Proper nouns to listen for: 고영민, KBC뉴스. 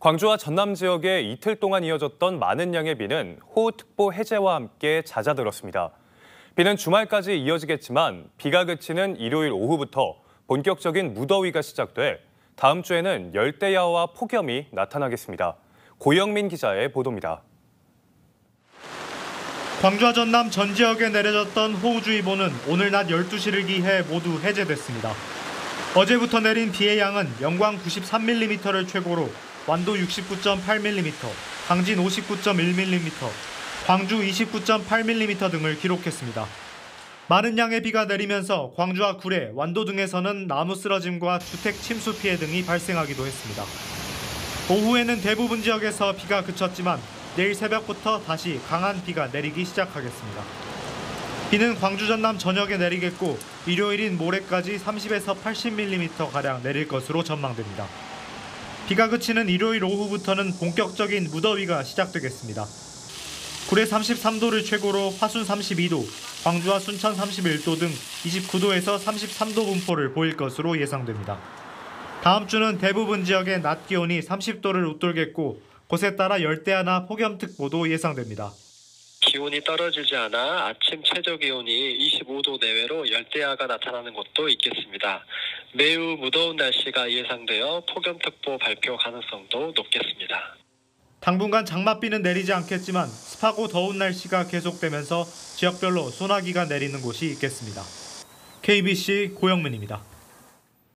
광주와 전남 지역에 이틀 동안 이어졌던 많은 양의 비는 호우특보 해제와 함께 잦아들었습니다. 비는 주말까지 이어지겠지만 비가 그치는 일요일 오후부터 본격적인 무더위가 시작돼 다음 주에는 열대야와 폭염이 나타나겠습니다. 고영민 기자의 보도입니다. 광주와 전남 전 지역에 내려졌던 호우주의보는 오늘 낮 12시를 기해 모두 해제됐습니다. 어제부터 내린 비의 양은 영광 93mm를 최고로 완도 69.8mm, 강진 59.1mm, 광주 29.8mm 등을 기록했습니다. 많은 양의 비가 내리면서 광주와 구례, 완도 등에서는 나무 쓰러짐과 주택 침수 피해 등이 발생하기도 했습니다. 오후에는 대부분 지역에서 비가 그쳤지만 내일 새벽부터 다시 강한 비가 내리기 시작하겠습니다. 비는 광주 전남 전역에 내리겠고 일요일인 모레까지 30에서 80mm가량 내릴 것으로 전망됩니다. 비가 그치는 일요일 오후부터는 본격적인 무더위가 시작되겠습니다. 구례 33도를 최고로 화순 32도, 광주와 순천 31도 등 29도에서 33도 분포를 보일 것으로 예상됩니다. 다음 주는 대부분 지역의 낮 기온이 30도를 웃돌겠고 곳에 따라 열대야나 폭염특보도 예상됩니다. 기온이 떨어지지 않아 아침 최저기온이 25도 내외로 열대야가 나타나는 곳도 있겠습니다. 매우 무더운 날씨가 예상되어 폭염특보 발표 가능성도 높겠습니다. 당분간 장맛비는 내리지 않겠지만 습하고 더운 날씨가 계속되면서 지역별로 소나기가 내리는 곳이 있겠습니다. KBC 고영민입니다.